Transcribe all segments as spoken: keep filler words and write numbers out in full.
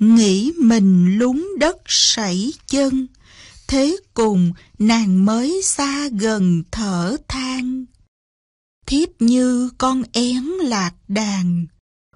nghĩ mình lún đất sẩy chân, thế cùng nàng mới xa gần thở than. Thiếp như con én lạc đàn,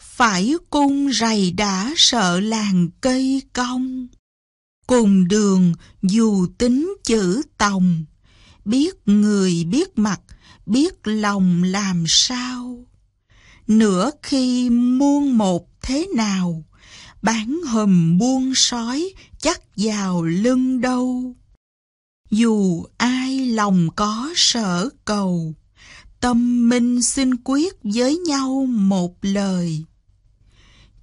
phải cung rầy đã sợ làng cây cong. Cùng đường dù tính chữ tòng, biết người biết mặt, biết lòng làm sao. Nửa khi muôn một thế nào, bán hùm buôn sói chắc vào lưng đâu. Dù ai lòng có sở cầu, tâm minh xin quyết với nhau một lời.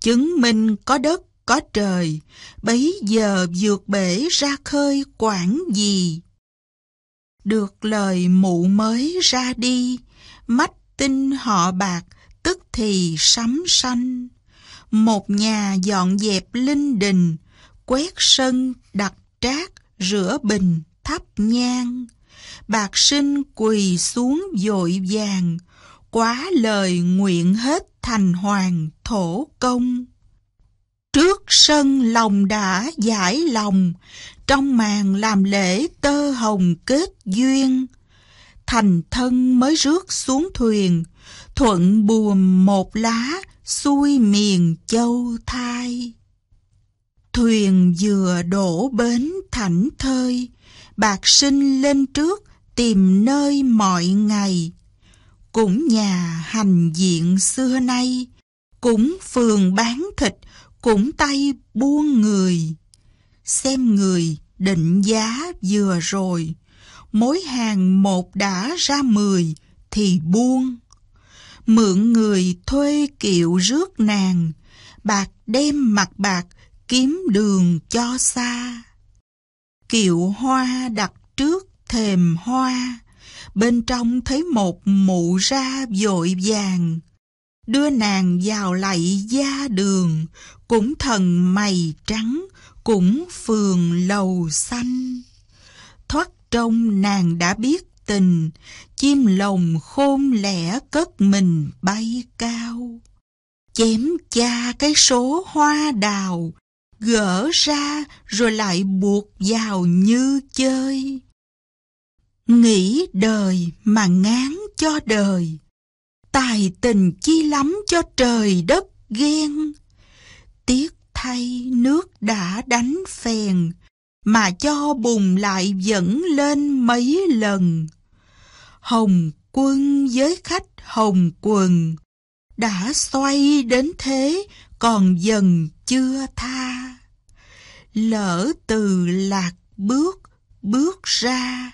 Chứng minh có đất có trời, bấy giờ vượt bể ra khơi quản gì. Được lời mụ mới ra đi, mách tinh họ bạc tức thì sắm sanh. Một nhà dọn dẹp linh đình, quét sân đặt trác, rửa bình thắp nhang. Bạc sinh quỳ xuống vội vàng, quá lời nguyện hết thành hoàng thổ công. Trước sân lòng đã giải lòng, trong màn làm lễ tơ hồng kết duyên. Thành thân mới rước xuống thuyền, thuận buồm một lá xuôi miền châu thai. Thuyền vừa đổ bến thảnh thơi, bạc sinh lên trước tìm nơi mọi ngày. Cũng nhà hành diện xưa nay, cũng phường bán thịt, cũng tay buôn người. Xem người định giá vừa rồi, mối hàng một đã ra mười thì buông. Mượn người thuê kiệu rước nàng, bạc đem mặt bạc kiếm đường cho xa. Kiệu hoa đặt trước thềm hoa, bên trong thấy một mụ ra vội vàng, đưa nàng vào lạy gia đường, cũng thần mày trắng, cũng phường lầu xanh. Thoắt trông nàng đã biết tình, chim lồng khôn lẻ cất mình bay cao. Chém cha cái số hoa đào, gỡ ra rồi lại buộc vào như chơi. Nghĩ đời mà ngán cho đời, tài tình chi lắm cho trời đất ghen. Tiếc thay nước đã đánh phèn, mà cho bùng lại dẫn lên mấy lần. Hồng quân với khách hồng quần, đã xoay đến thế còn dần chưa tha. Lỡ từ lạc bước bước ra,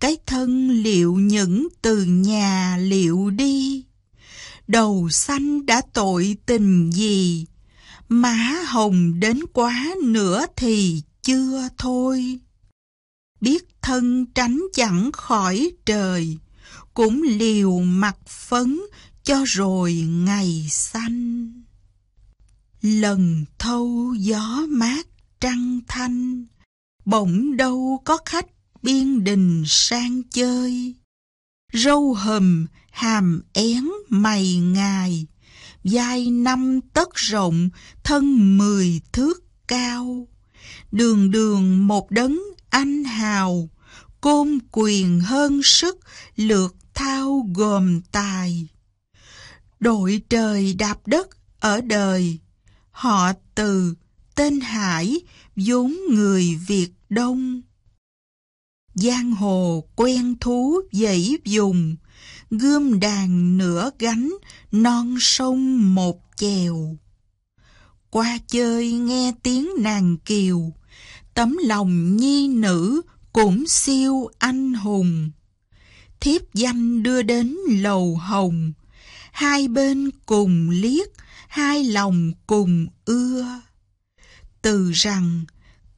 cái thân liệu những từ nhà liệu đi. Đầu xanh đã tội tình gì, má hồng đến quá nữa thì chưa thôi. Biết thân tránh chẳng khỏi trời, cũng liều mặt phấn cho rồi ngày xanh. Lần thâu gió mát trăng thanh, bỗng đâu có khách biên đình sang chơi. Râu hùm hàm én mày ngài, vai năm tấc rộng thân mười thước cao. Đường đường một đấng anh hào, côn quyền hơn sức lược thao gồm tài. Đội trời đạp đất ở đời, họ Từ tên Hải vốn người Việt Đông. Giang hồ quen thú dãy vùng, gươm đàn nửa gánh non sông một chèo. Qua chơi nghe tiếng nàng kiều, tấm lòng nhi nữ cũng siêu anh hùng. Thiếp danh đưa đến lầu hồng, hai bên cùng liếc, hai lòng cùng ưa. Từ rằng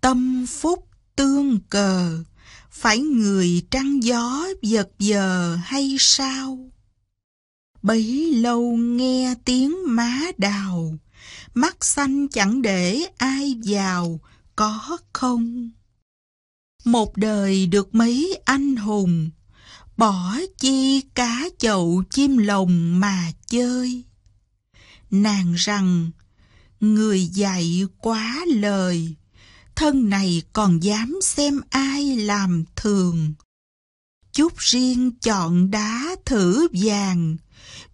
tâm phúc tương cờ, phải người trăng gió vật vờ hay sao? Bấy lâu nghe tiếng má đào, mắt xanh chẳng để ai vào, có không? Một đời được mấy anh hùng, bỏ chi cá chậu chim lồng mà chơi. Nàng rằng người dạy quá lời, thân này còn dám xem ai làm thường. Chút riêng chọn đá thử vàng,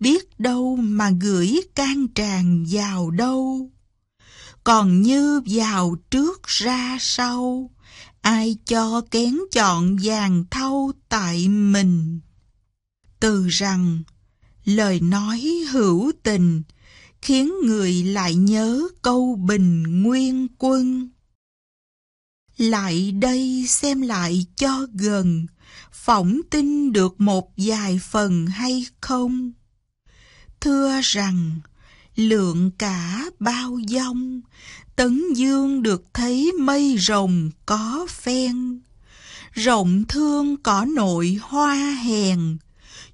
biết đâu mà gửi can tràng vào đâu. Còn như vào trước ra sau, ai cho kén chọn vàng thau tại mình. Từ rằng, lời nói hữu tình, khiến người lại nhớ câu Bình Nguyên Quân. Lại đây xem lại cho gần, phỏng tin được một vài phần hay không. Thưa rằng, lượng cả bao dông, Tấn Dương được thấy mây rồng có phen. Rộng thương cỏ nội hoa hèn,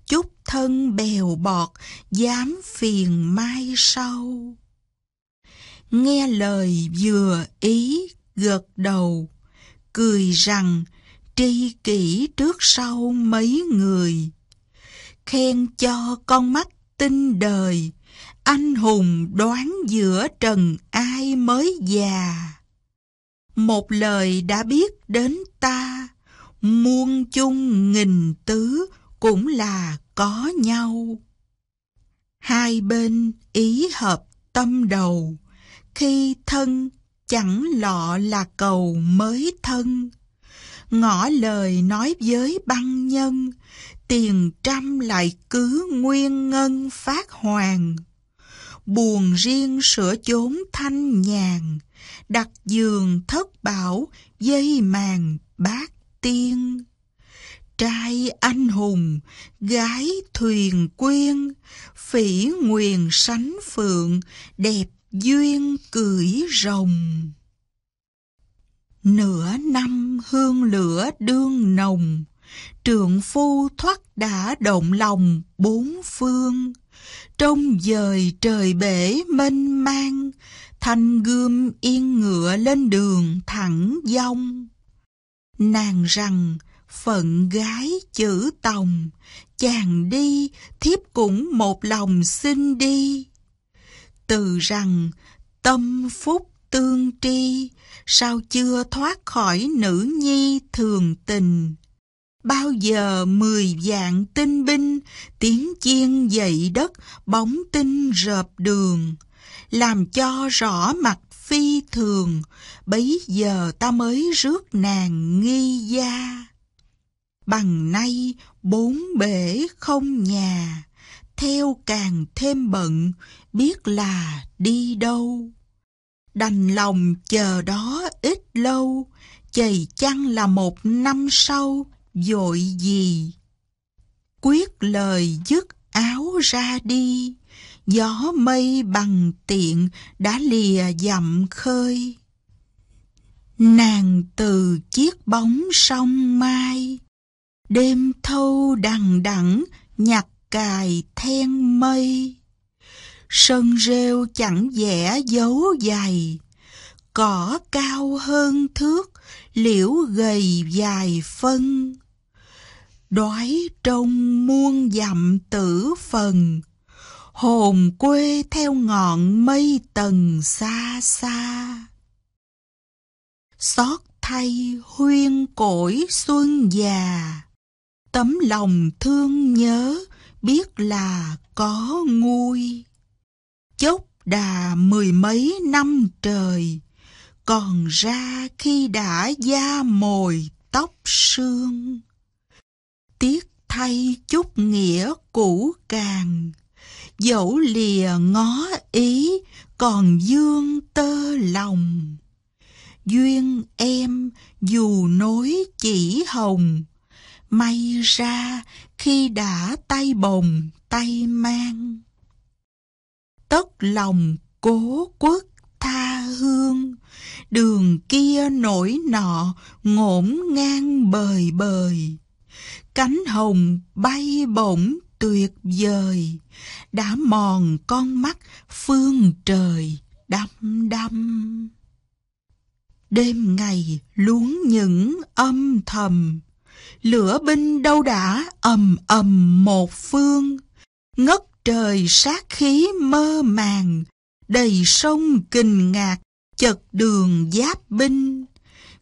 chút thân bèo bọt dám phiền mai sau. Nghe lời vừa ý gật đầu, cười rằng tri kỷ trước sau mấy người. Khen cho con mắt tinh đời, anh hùng đoán giữa trần ai mới già. Một lời đã biết đến ta, muôn chung nghìn tứ cũng là có nhau. Hai bên ý hợp tâm đầu, khi thân chẳng lọ là cầu mới thân. Ngỏ lời nói với băng nhân, tiền trăm lại cứ nguyên ngân phát hoàng. Buồn riêng sửa chốn thanh nhàn, đặt giường thất bảo dây màn bát tiên. Trai anh hùng, gái thuyền quyên, phỉ nguyền sánh phượng, đẹp duyên cưỡi rồng. Nửa năm hương lửa đương nồng, trượng phu thoát đã động lòng bốn phương. Trong dời trời bể mênh mang, thanh gươm yên ngựa lên đường thẳng dong. Nàng rằng phận gái chữ tòng, chàng đi thiếp cũng một lòng xin đi. Từ rằng tâm phúc tương tri, sao chưa thoát khỏi nữ nhi thường tình. Bao giờ mười vạn tinh binh, tiếng chiên dậy đất, bóng tinh rợp đường. Làm cho rõ mặt phi thường, bấy giờ ta mới rước nàng nghi gia. Bằng nay bốn bể không nhà, theo càng thêm bận, biết là đi đâu. Đành lòng chờ đó ít lâu, chày chăng là một năm sau, vội gì. Quyết lời dứt áo ra đi, gió mây bằng tiện đã lìa dặm khơi. Nàng từ chiếc bóng sông mai, đêm thâu đằng đẵng nhặt cài then mây. Sân rêu chẳng vẽ dấu dày, cỏ cao hơn thước, liễu gầy dài phân. Đói trong muôn dặm tử phần, hồn quê theo ngọn mây tầng xa xa. Xót thay huyên cõi xuân già, tấm lòng thương nhớ biết là có nguôi. Chốc đà mười mấy năm trời, còn ra khi đã da mồi tóc sương. Tiếc thay chút nghĩa cũ càng, dẫu lìa ngó ý còn vương tơ lòng. Duyên em dù nối chỉ hồng, may ra khi đã tay bồng tay mang. Tất lòng cố quốc tha hương, đường kia nổi nọ ngổn ngang bời bời. Cánh hồng bay bổng tuyệt vời, đã mòn con mắt phương trời đăm đăm. Đêm ngày luống những âm thầm, lửa binh đâu đã ầm ầm một phương. Ngất trời sát khí mơ màng, đầy sông kình ngạc, chật đường giáp binh.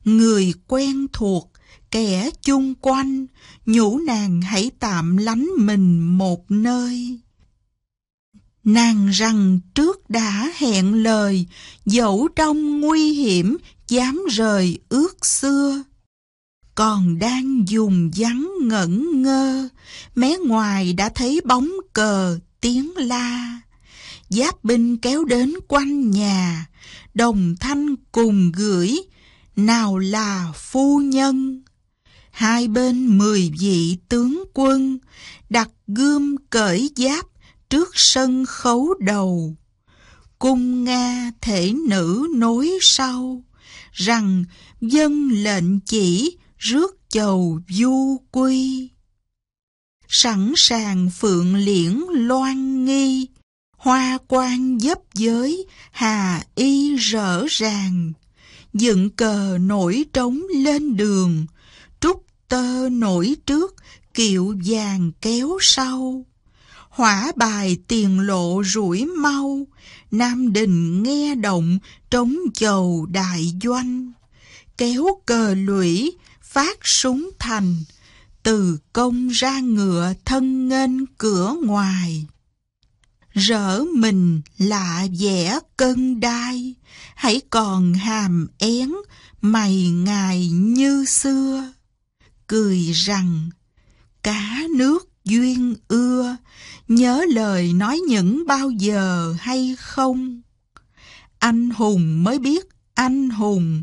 Người quen thuộc, kẻ chung quanh, nhủ nàng hãy tạm lánh mình một nơi. Nàng rằng trước đã hẹn lời, dẫu trong nguy hiểm, dám rời ước xưa. Còn đang dùng vắng ngẩn ngơ, mé ngoài đã thấy bóng cờ tiếng la. Giáp binh kéo đến quanh nhà, đồng thanh cùng gửi, nào là phu nhân. Hai bên mười vị tướng quân, đặt gươm cởi giáp trước sân khấu đầu. Cung Nga thể nữ nối sau, rằng dân lệnh chỉ rước chầu du quy. Sẵn sàng phượng liễn loan nghi, hoa quan dấp giới hà y rỡ ràng. Dựng cờ nổi trống lên đường, trúc tơ nổi trước, kiệu vàng kéo sau. Hỏa bài tiền lộ rủi mau, Nam Đình nghe động trống chầu đại doanh. Kéo cờ lũy, phát súng thành, từ công ra ngựa thân nghênh cửa ngoài. Rỡ mình lạ vẻ cân đai, hãy còn hàm én, mày ngài như xưa. Cười rằng, cá nước duyên ưa, nhớ lời nói những bao giờ hay không? Anh hùng mới biết anh hùng,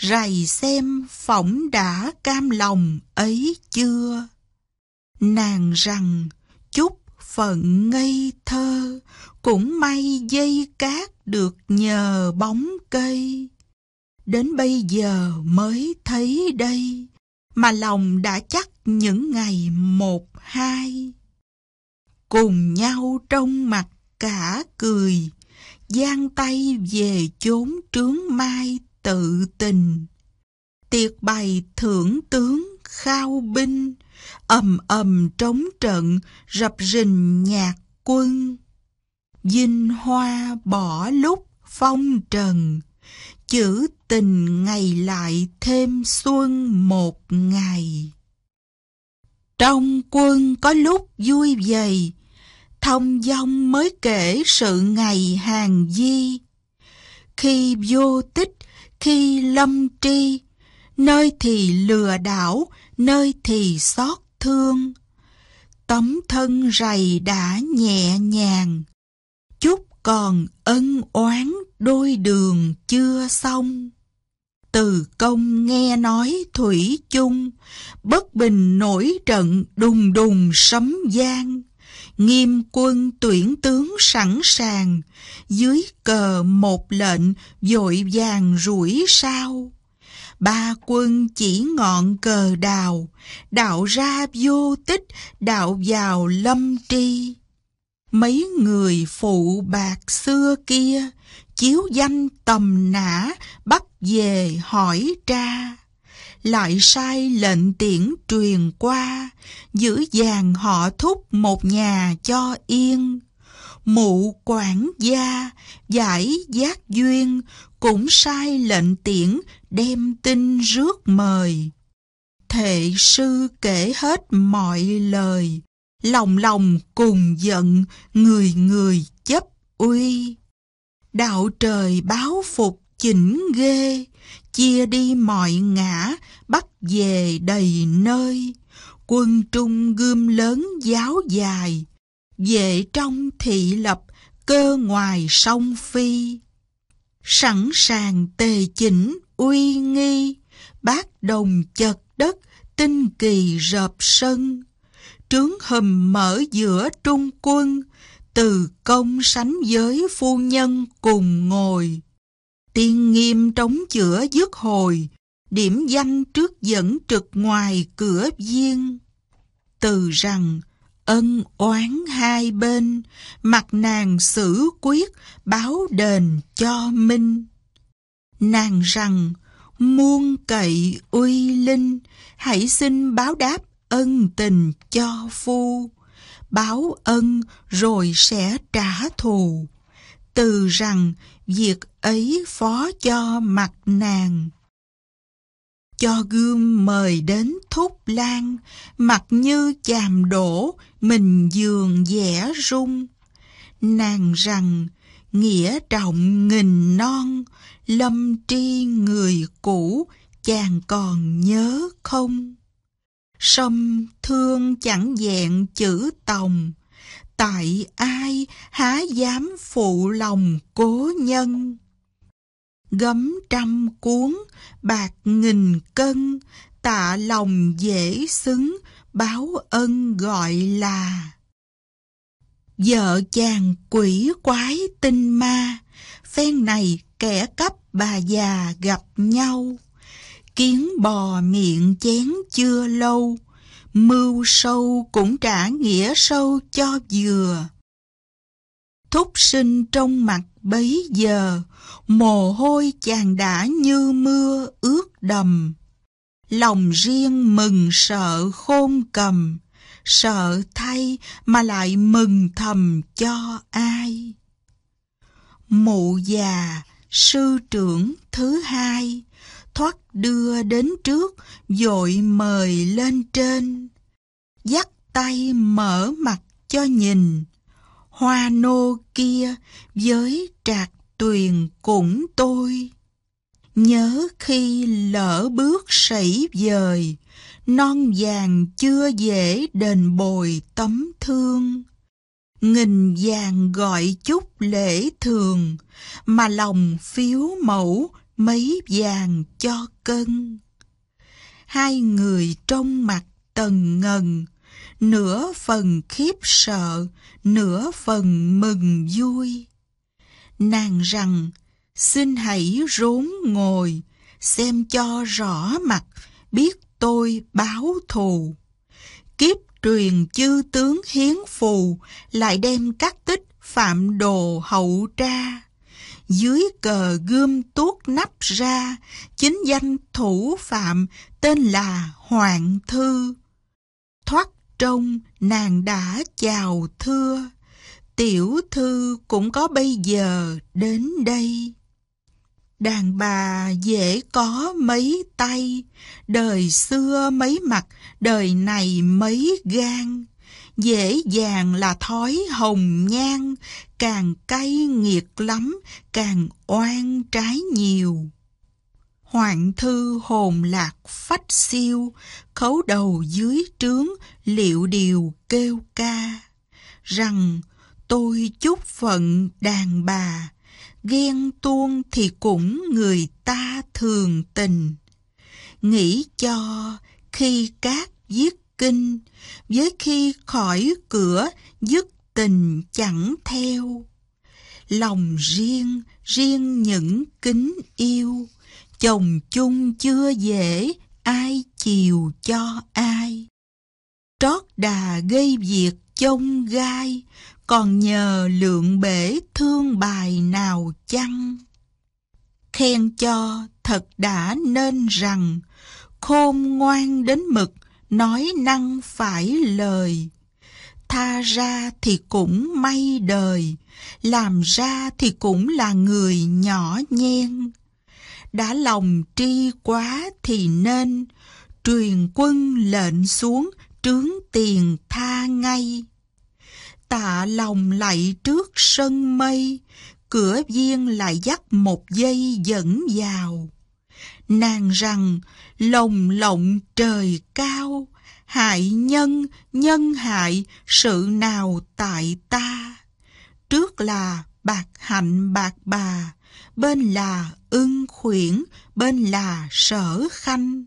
rày xem phỏng đã cam lòng ấy chưa? Nàng rằng, chúc phận ngây thơ, cũng may dây cát được nhờ bóng cây. Đến bây giờ mới thấy đây, mà lòng đã chắc những ngày một hai. Cùng nhau trong mặt cả cười, giang tay về chốn trướng mai tự tình. Tiệc bày thưởng tướng khao binh, ầm ầm trống trận rập rình nhạc quân. Dinh hoa bỏ lúc phong trần, chữ tình ngày lại thêm xuân một ngày. Trong quân có lúc vui vầy, thông dong mới kể sự ngày hàng di. Khi vô tích, khi lâm tri, nơi thì lừa đảo, nơi thì xót thương. Tấm thân rầy đã nhẹ nhàng, chút còn ân oán đôi đường chưa xong. Từ công nghe nói thủy chung, bất bình nổi trận đùng đùng sấm giang. Nghiêm quân tuyển tướng sẵn sàng, dưới cờ một lệnh vội vàng rủi sao. Ba quân chỉ ngọn cờ đào, đạo ra vô tích, đạo vào lâm tri. Mấy người phụ bạc xưa kia, chiếu danh tầm nã, bắt về hỏi tra. Lại sai lệnh tiễn truyền qua, giữ vàng họ thúc một nhà cho yên. Mụ quản gia, giải giác duyên, cũng sai lệnh tiễn đem tin rước mời. Thệ sư kể hết mọi lời, lòng lòng cùng giận, người người chấp uy. Đạo trời báo phục chỉnh ghê, chia đi mọi ngã, bắt về đầy nơi. Quân trung gươm lớn giáo dài, vệ trong thị lập, cơ ngoài sông phi. Sẵn sàng tề chỉnh uy nghi, bát đồng chật đất, tinh kỳ rợp sân. Trướng hầm mở giữa trung quân, từ công sánh với phu nhân cùng ngồi. Tiên nghiêm trống chữa dứt hồi, điểm danh trước dẫn trực ngoài cửa viên. Từ rằng ân oán hai bên, mặt nàng xử quyết, báo đền cho minh. Nàng rằng muôn cậy uy linh, hãy xin báo đáp ân tình cho phu. Báo ân rồi sẽ trả thù, từ rằng việc ấy phó cho mặt nàng. Cho gươm mời đến thúc lan, mặt như chàm đổ, mình giường vẽ rung. Nàng rằng, nghĩa trọng nghìn non, lâm tri người cũ, chàng còn nhớ không? Sâm thương chẳng vẹn chữ tòng, tại ai há dám phụ lòng cố nhân? Gấm trăm cuốn, bạc nghìn cân, tạ lòng dễ xứng, báo ân gọi là. Vợ chàng quỷ quái tinh ma, phen này kẻ cắp bà già gặp nhau. Kiến bò miệng chén chưa lâu, mưu sâu cũng trả nghĩa sâu cho vừa. Thúc sinh trong mặt bấy giờ, mồ hôi chàng đã như mưa ướt đầm. Lòng riêng mừng sợ khôn cầm, sợ thay mà lại mừng thầm cho ai. Mụ già, sư trưởng thứ hai, thoắt đưa đến trước, vội mời lên trên. Dắt tay mở mặt cho nhìn, hoa nô kia với trạc tuyền cũng tôi. Nhớ khi lỡ bước sẩy vời, non vàng chưa dễ đền bồi tấm thương. Nghìn vàng gọi chút lễ thường, mà lòng phiếu mẫu mấy vàng cho cân. Hai người trong mặt tần ngần, nửa phần khiếp sợ, nửa phần mừng vui. Nàng rằng, xin hãy rốn ngồi, xem cho rõ mặt, biết tôi báo thù. Kiếp truyền chư tướng hiến phù, lại đem các tích phạm đồ hậu tra. Dưới cờ gươm tuốt nắp ra, chính danh thủ phạm tên là Hoạn Thư. Thoắt trong nàng đã chào thưa, tiểu thư cũng có bây giờ đến đây. Đàn bà dễ có mấy tay, đời xưa mấy mặt, đời này mấy gan. Dễ dàng là thói hồng nhan, càng cay nghiệt lắm, càng oan trái nhiều. Hoạn Thư hồn lạc phách siêu, khấu đầu dưới trướng, liệu điều kêu ca. Rằng tôi chúc phận đàn bà, ghen tuông thì cũng người ta thường tình. Nghĩ cho khi các viết kinh, với khi khỏi cửa dứt tình chẳng theo. Lòng riêng, riêng những kính yêu, chồng chung chưa dễ ai chiều cho ai. Trót đà gây việc chông gai, còn nhờ lượng bể thương bài nào chăng. Khen cho thật đã nên rằng, khôn ngoan đến mực, nói năng phải lời. Tha ra thì cũng may đời, làm ra thì cũng là người nhỏ nhen. Đã lòng tri quá thì nên, truyền quân lệnh xuống trướng tiền tha ngay. Tạ lòng lạy trước sân mây, cửa viên lại dắt một giây dẫn vào. Nàng rằng, lồng lộng trời cao, hại nhân, nhân hại, sự nào tại ta. Trước là bạc hạnh bạc bà, bên là Ưng Khuyển, bên là Sở Khanh.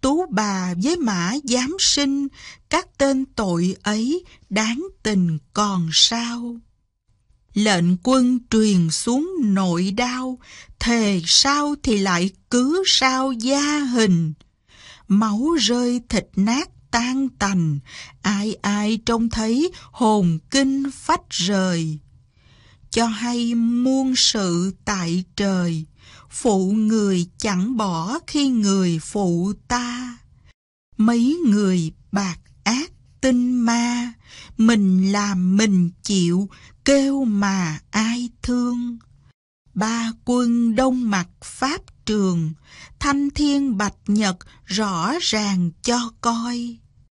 Tú bà với Mã Giám Sinh, các tên tội ấy đáng tình còn sao. Lệnh quân truyền xuống nội đao, thề sao thì lại cứ sao gia hình. Máu rơi thịt nát tan tành, ai ai trông thấy hồn kinh phách rời. Cho hay muôn sự tại trời, phụ người chẳng bỏ khi người phụ ta. Mấy người bạc ác tinh ma, mình làm mình chịu, kêu mà ai thương. Ba quân đông mặt pháp trường, thanh thiên bạch nhật rõ ràng cho coi.